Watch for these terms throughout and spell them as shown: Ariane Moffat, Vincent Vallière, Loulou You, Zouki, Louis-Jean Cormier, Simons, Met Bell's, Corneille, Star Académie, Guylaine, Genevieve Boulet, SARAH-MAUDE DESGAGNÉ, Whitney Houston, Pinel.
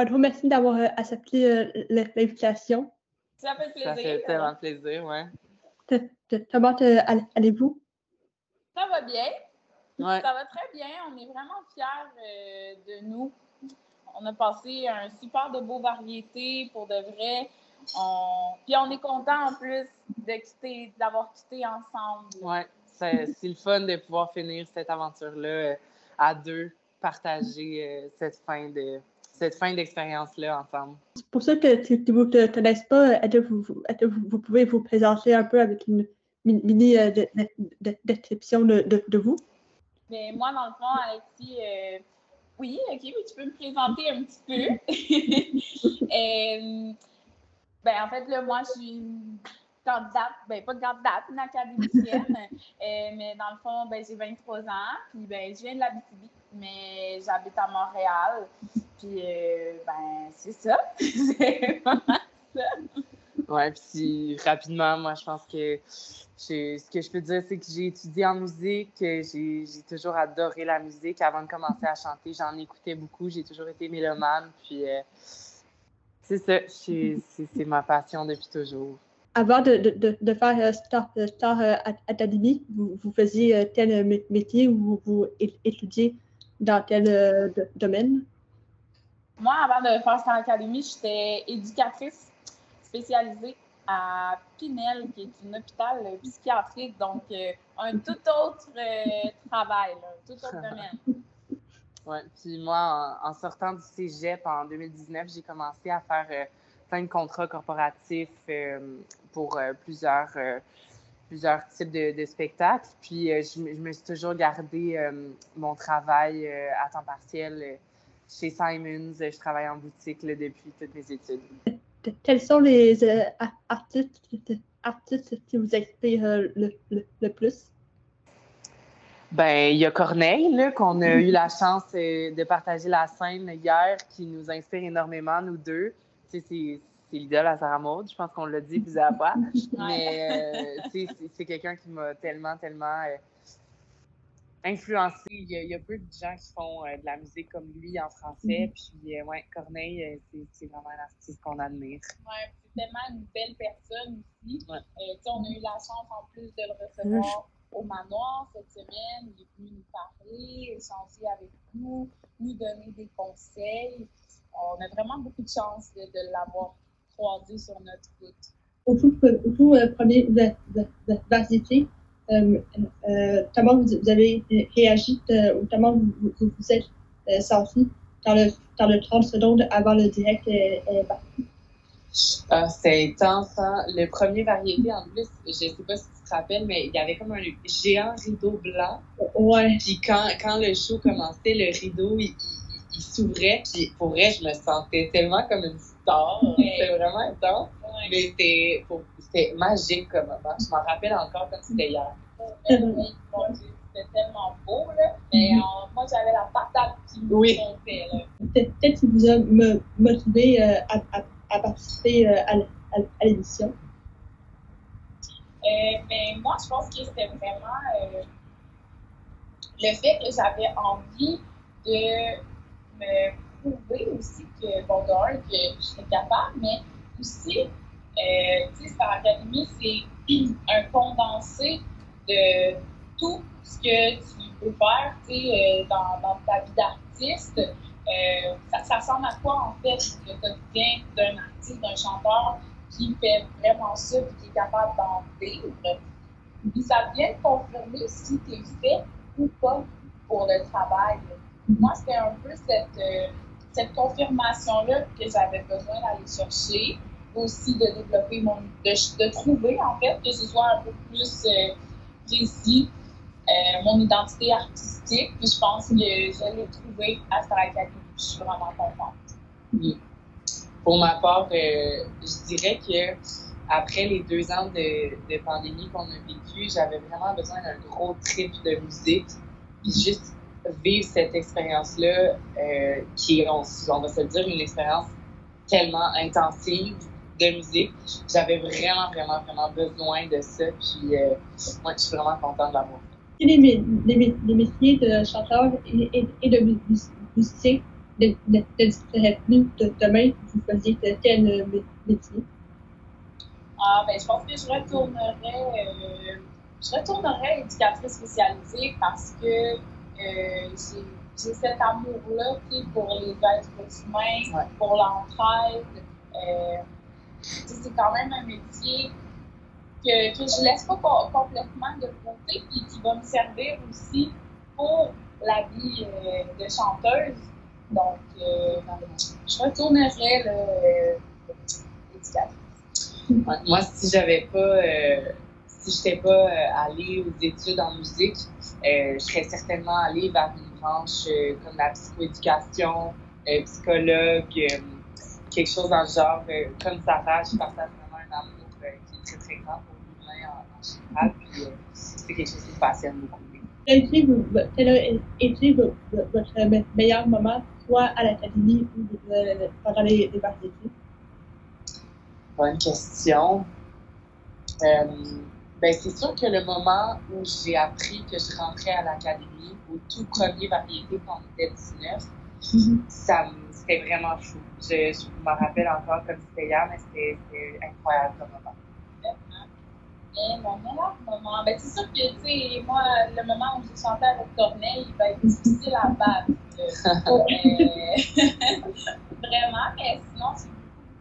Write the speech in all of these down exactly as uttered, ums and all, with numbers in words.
un gros merci d'avoir euh, accepté euh, l'invitation. Ça fait plaisir. Ça fait tellement plaisir, ouais. Comment allez-vous? Ça va bien. Ouais. Ça va très bien. On est vraiment fiers euh, de nous. On a passé un super de beaux variétés pour de vrai. On... Puis on est content en plus de quitter, d'avoir quitté ensemble. Oui, c'est, c'est le fun de pouvoir finir cette aventure-là euh, à deux, partager euh, cette fin de cette fin d'expérience-là ensemble. Pour ceux qui vous ne connaissent pas, est-ce que vous, est-ce que vous, vous pouvez vous présenter un peu avec une mini euh, de, de, de, description de, de, de vous? Mais moi, dans le fond, Alexis... Euh, Oui, OK, mais tu peux me présenter un petit peu. euh, ben, en fait, là, moi, je suis candidate, ben pas candidate, une académicienne, euh, mais dans le fond, ben, j'ai vingt-trois ans, puis ben, je viens de l'Abitibi, mais j'habite à Montréal, puis euh, ben, c'est ça, c'est vraiment ça. Ouais, puis rapidement, moi, je pense que j'ai, ce que je peux dire, c'est que j'ai étudié en musique, j'ai, j'ai toujours adoré la musique. Avant de commencer à chanter, j'en écoutais beaucoup, j'ai toujours été mélomane, puis euh, c'est ça, c'est, c'est, c'est ma passion depuis toujours. Avant de, de, de faire Star, Star Académie, vous, vous faisiez tel métier ou vous étudiez dans tel domaine? Moi, avant de faire Star Académie, j'étais éducatrice spécialisée à Pinel, qui est un hôpital psychiatrique, donc euh, un tout autre euh, travail, là, un tout autre domaine. Oui, puis moi, en, en sortant du cégep en deux mille dix-neuf, j'ai commencé à faire euh, plein de contrats corporatifs euh, pour euh, plusieurs, euh, plusieurs types de, de spectacles. Puis euh, je, je me suis toujours gardée euh, mon travail euh, à temps partiel euh, chez Simons. Je travaille en boutique là, depuis toutes mes études. Quels sont les euh, artistes, artistes qui vous inspirent euh, le, le, le plus? Bien, il y a Corneille, là, qu'on a eu la chance euh, de partager la scène hier, qui nous inspire énormément, nous deux. Tu sais, c'est, c'est l'idole à Sarah-Maude, je pense qu'on l'a dit plusieurs fois. Mais euh, tu sais, c'est, c'est quelqu'un qui m'a tellement, tellement euh, influencée. Il y, a, il y a peu de gens qui font euh, de la musique comme lui en français. Puis, euh, ouais, Corneille, euh, c'est, c'est vraiment un artiste qu'on admire. Ouais, c'est tellement une belle personne aussi. Ouais. Euh, tu sais, on a eu la chance en plus de le recevoir mmh. au manoir cette semaine. Il est venu nous parler, échanger avec nous, nous donner des conseils. On a vraiment beaucoup de chance de, de l'avoir croisé sur notre route. Vous, vous euh, prenez de la varsité. Euh, euh, comment vous, vous avez réagi, euh, comment vous vous, vous êtes euh, senti dans le, dans le trente secondes avant le direct est euh, euh, parti? Ah, c'est intense, hein? Le premier variété, en plus, je ne sais pas si tu te rappelles, mais il y avait comme un géant rideau blanc. Ouais. Puis quand, quand le show commençait, le rideau, il, il, il s'ouvrait. Puis pour vrai, je me sentais tellement comme une star. Ouais. C'était vraiment intense. Ouais. Mais c'était... Pour, c'était magique comme moment. Je m'en rappelle encore comme c'était hier. Oui, bon, c'était tellement beau, là. Mais en, moi, j'avais la patate qui me oui. comptait, là. Peut-être qu'il vous a me, motivé euh, à, à, à participer euh, à, à, à l'émission. Euh, mais moi, je pense que c'était vraiment euh, le fait que j'avais envie de me prouver aussi que, bon, d'un, que j'étais capable, mais aussi. Euh, tu sais, Star Académie, c'est un condensé de tout ce que tu peux faire, tu sais, euh, dans, dans ta vie d'artiste. Euh, ça, ça ressemble à quoi, en fait, le quotidien d'un artiste, d'un chanteur qui fait vraiment ça et qui est capable d'en vivre. Puis ça vient confirmer si tu es fait ou pas pour le travail. Moi, c'était un peu cette, euh, cette confirmation-là que j'avais besoin d'aller chercher. Aussi de développer mon... De, de trouver, en fait, que ce soit un peu plus euh, précis, euh, mon identité artistique. Puis je pense que je l'ai trouvé à Star Académie. Je suis vraiment contente. Oui. Pour ma part, euh, je dirais que après les deux ans de, de pandémie qu'on a vécu, j'avais vraiment besoin d'un gros trip de musique. Puis juste vivre cette expérience-là, euh, qui est, on, on va se le dire, une expérience tellement intensive de musique. J'avais vraiment, vraiment, vraiment besoin de ça. Puis, euh, moi, je suis vraiment contente de l'avoir fait. Les, les, les métiers de chanteur et, et, et de musicien de, de, de rappeler demain que vous faisiez tel métier? Ah, ben, je pense que je retournerais, euh, je retournerais éducatrice spécialisée parce que euh, j'ai, j'ai cet amour-là qui est pour les êtres humains, ouais. pour l'entraide. Euh, c'est quand même un métier que, que je ne laisse pas co- complètement de côté et qui va me servir aussi pour la vie euh, de chanteuse. Donc, euh, je retournerais le, euh, éducatrice. Moi, si j'avais pas, euh, si j'étais pas euh, allée aux études en musique, euh, je serais certainement allée vers une branche euh, comme la psychoéducation, euh, psychologue, euh, quelque chose dans le genre. Euh, comme Sarah, je partage vraiment un amour euh, qui est très très grand pour l'humain en, en général. Puis euh, c'est quelque chose qui me passionne beaucoup. Quel a été votre meilleur moment, soit à l'académie ou pendant les parties? Bonne question. Euh, ben c'est sûr que le moment où j'ai appris que je rentrais à l'académie, au tout premier variété quand on était dix-neuf, mm-hmm. ça c'était vraiment fou. Je, je me rappelle encore comme c'était hier, mais c'était, c'était incroyable comme moment. Et mon meilleur moment, ben c'est sûr que tu sais, moi, le moment où j'ai chanté avec Corneille, il va être difficile à battre. Euh, vraiment, mais sinon, j'ai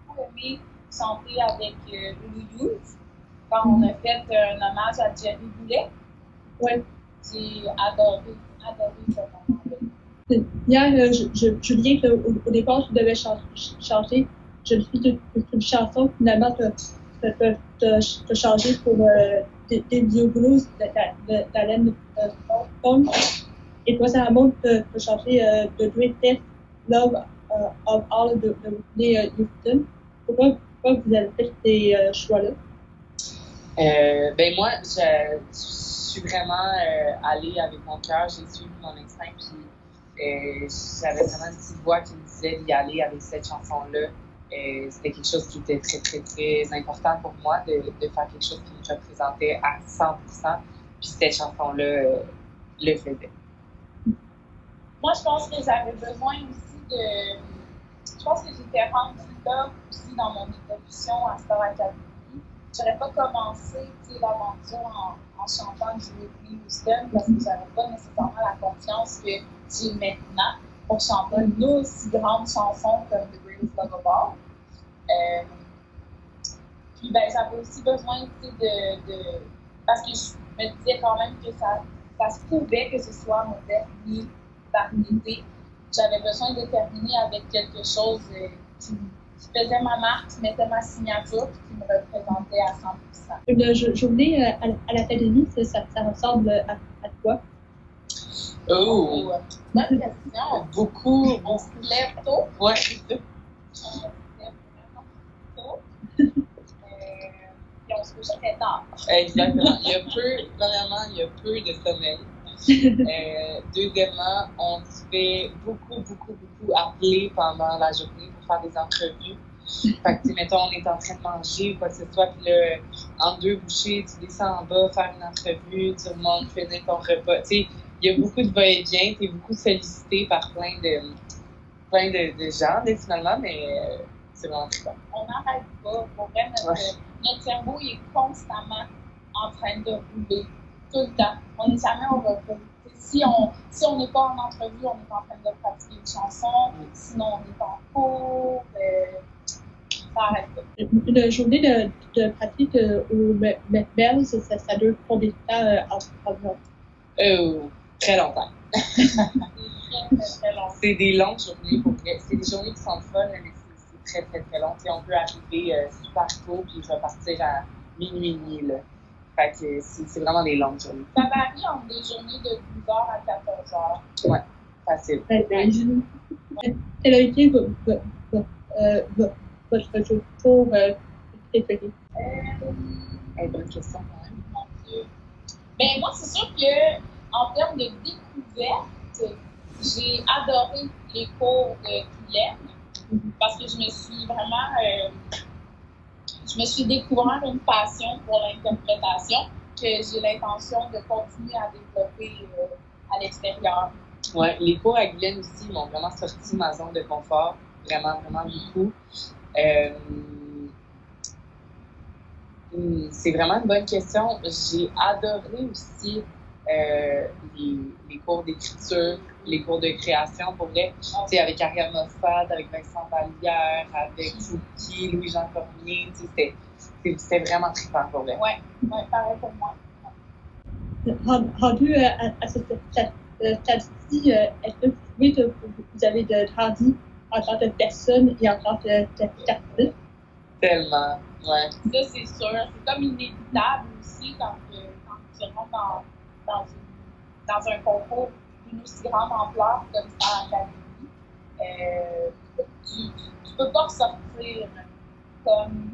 beaucoup, beaucoup aimé chanter avec euh, Loulou You quand on a fait euh, un hommage à Genevieve Boulet. Ouais. J'ai adoré, adoré ce moment-là. Hier, euh, je, je, je disais qu'au départ, tu devais ch- ch- chanter. Je me suis dit une chanson, finalement, tu as changé pour euh, des, des blues d'Alain Tom. Et toi, Sarah-Maude, tu as chanté euh, The Great Test Love uh, of All de Whitney Houston. Pourquoi, pourquoi vous avez fait ces euh, choix-là? Euh, ben moi, je, je suis vraiment euh, allée avec mon cœur, j'ai suivi mon instinct, puis euh, j'avais vraiment une petite voix qui me disait d'y aller avec cette chanson-là. Euh, c'était quelque chose qui était très, très, très important pour moi de, de faire quelque chose qui me représentait à cent pour cent, puis cette chanson-là euh, le faisait. Moi, je pense que j'avais besoin aussi de... Je pense que j'étais rendue là aussi dans mon évolution à Star Académie. Je n'aurais pas commencé l'aventure en, en chantant du Whitney Houston parce que je n'avais pas nécessairement la confiance que j'ai maintenant pour chanter une aussi grande chanson comme The Greatest Love of All. Euh, puis ben, j'avais aussi besoin de, de. Parce que je me disais quand même que ça, ça se pouvait que ce soit mon dernier variété. J'avais besoin de terminer avec quelque chose euh, qui, qui faisait ma marque, qui mettait ma signature et qui me représentait à cent pour cent. Une j- journée à, à l'académie, ça, ça ressemble à, à quoi? Oh! Bonne question! Beaucoup! On se lève tôt. Ouais. On se lève vraiment tôt. euh, et on se couche très tard. Exactement. Il y a peu, premièrement, il y a peu de sommeil. euh, deuxièmement, on se fait beaucoup, beaucoup, beaucoup appeler pendant la journée pour faire des entrevues. Fait que, mettons, on est en train de manger ou quoi que ce soit, puis là, en deux bouchées, tu descends en bas, faire une entrevue, tu remontes, finis ton repas. Tu sais, il y a beaucoup de va-et-vient, tu es beaucoup sollicité par plein de, plein de, de gens, là, finalement, mais euh, c'est vraiment très bon. On n'arrête pas. Pour vrai, notre, ouais. notre cerveau il est constamment en train de rouler. Tout le temps. On n'est jamais au repos. Si on si on n'est pas en entrevue, on est en train de pratiquer une chanson. Sinon, on est en cours. Euh, ça arrête pas. Une journée de, de pratique euh, au Met Bell's, ça, ça dure combien de temps euh, en environ? Euh, très longtemps. C'est très, très long. C'est des longues journées. Pour... C'est des journées qui sont folles, mais c'est, c'est très, très, très long. T'sais, on peut arriver euh, super tôt et repartir à minuit et demi, là. Fait que c'est, c'est vraiment des longues journées. Ça varie entre des journées de douze heures à quatorze heures. Ouais, facile. Quelle a été votre jour pour préféré? Bonne question quand même. Mon Dieu. Ben, moi, c'est sûr que en termes de découverte, j'ai adoré les cours de Guylaine mm-hmm. parce que je me suis vraiment. Euh, Je me suis découvert une passion pour l'interprétation que j'ai l'intention de continuer à développer euh, à l'extérieur. Ouais, les cours à Guylaine aussi m'ont vraiment sorti ma zone de confort, vraiment, vraiment beaucoup. Euh, c'est vraiment une bonne question. J'ai adoré aussi euh, les, les cours d'écriture, les cours de création, pour vrai. T'sais, avec Ariane Moffat, avec Vincent Vallière, avec Zouki, Louis-Jean Cormier, c'était vraiment trippant pour vrai. Oui, ouais, pareil pour moi. Rendu euh, à, à cette stratégie, euh, est-ce que vous pouvez, te, vous avez grandi en tant que personne et en tant que artiste? Tellement, ouais. Ça, c'est sûr. C'est comme inévitable aussi quand, euh, quand tu rentres dans, dans, une, dans un concours d'une aussi grande ampleur comme Star Académie. Euh, tu ne peux pas ressortir comme,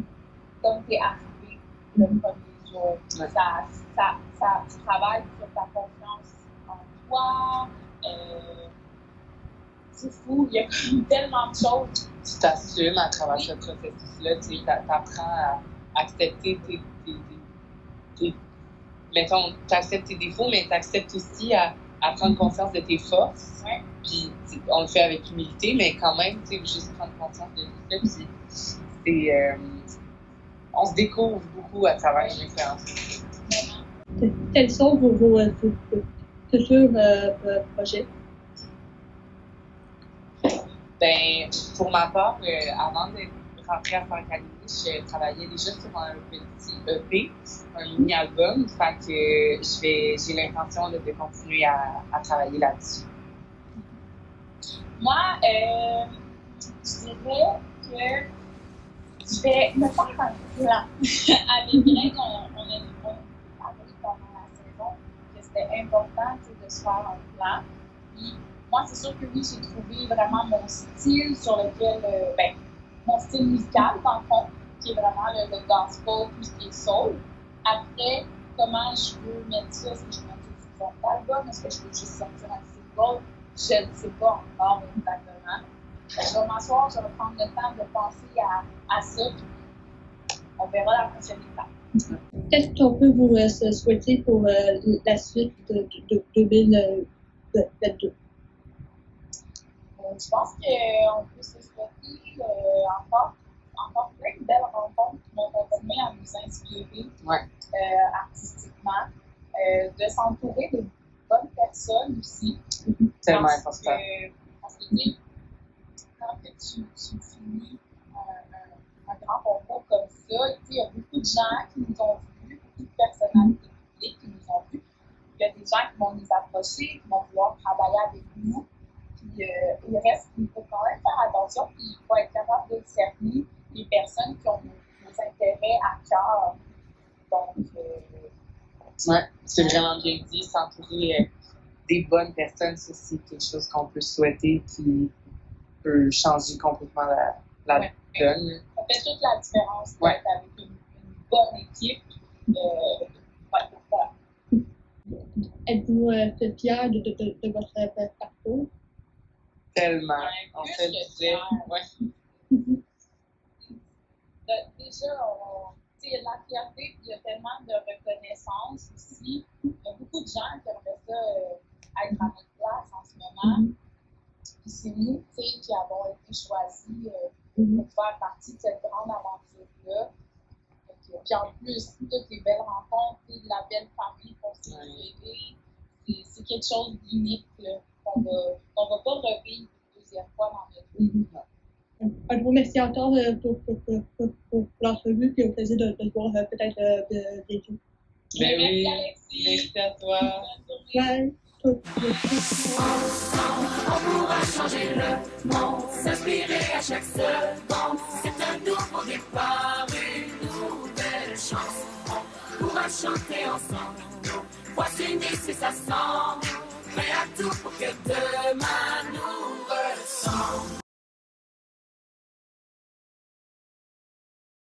comme tu es arrivé le premier jour. Ouais. Ça, ça, ça, tu travailles sur ta confiance en toi. Euh, C'est fou, il y a comme tellement de choses. Tu t'assumes à travers ce processus-là, tu apprends à accepter tes, tes, tes, tes mettons, t'acceptes tes défauts, mais tu acceptes aussi à, à prendre conscience de tes forces. Ouais. Puis on le fait avec humilité, mais quand même, tu sais, juste prendre conscience de tout ça. Puis c'est, euh, on se découvre beaucoup à travers une expérience. Quels sont vos, vos, vos, vos futurs euh, projets? Ben, pour ma part, euh, avant de rentrer à Star Académie, je travaillais déjà sur un petit E P, un mini-album. Fait que je vais, j'ai l'intention de continuer à, à travailler là-dessus. Moi, euh, je dirais que je vais me faire un plan. Avec Guylaine, on, on a dit pendant la saison que c'était important de se faire un plan. Puis, moi, c'est sûr que oui, j'ai trouvé vraiment mon style sur lequel, euh, ben, mon style musical, dans le fond, qui est vraiment le, le gospel, tout ce qui est soul. Après, comment je veux mettre ça, est-ce que je veux mettre ça sur mon album, est-ce que je veux juste sortir un single, je ne sais pas encore exactement. Je vais m'asseoir, je vais prendre le temps de penser à, à ça, puis on verra la prochaine étape. Qu'est-ce qu'on peut vous euh, souhaiter pour euh, la suite de, de, de deux mille vingt-deux? Je pense qu'on peut se souhaiter euh, encore, encore plein de belles rencontres qui vont continuer à nous inspirer, ouais, euh, artistiquement, euh, de s'entourer de bonnes personnes aussi. Tellement important. Parce que, tu sais, quand tu, tu finis un, un, un grand concours comme ça, il y a beaucoup de gens qui nous ont vus, beaucoup de personnalités publiques qui nous ont vus. Il y a des gens qui vont nous approcher, qui vont vouloir travailler avec nous. Puis, euh, il reste qu'il faut quand même faire attention, puis il faut être capable de discerner les personnes qui ont nos, nos intérêts à cœur. Donc, euh, ouais, c'est vraiment bien dit, s'entourer euh, des bonnes personnes, c'est aussi quelque chose qu'on peut souhaiter, qui peut changer complètement la, la ouais. donne. Ça fait toute la différence, ouais, d'être avec une, une bonne équipe. Euh, voilà. Êtes-vous euh, fière de, de, de, de votre parcours? Tellement, ouais, on se le disait. Ouais. Déjà, on, la fierté, il y a tellement de reconnaissance aussi. Il y a beaucoup de gens qui aimeraient ça euh, être à notre place en ce moment. Mm-hmm. Puis c'est nous qui avons été choisis euh, pour faire partie de cette grande aventure-là. Donc, puis en plus, toutes les belles rencontres, la belle famille qu'on s'est créée, ouais, c'est quelque chose d'unique qu'on va, on va pas revivre une deuxième fois dans notre vie. Je vous remercie encore pour, pour, pour, pour, pour l'entrevue et au plaisir de se voir peut-être des jours. Merci Alexis. Merci à toi. Bye. On pourra changer le monde, s'inspirer à chaque seconde. C'est un nouveau départ, une nouvelle chance. On pourra chanter ensemble, nos voix s'unissent et s'assemblent. Prêt à tout pour que demain nous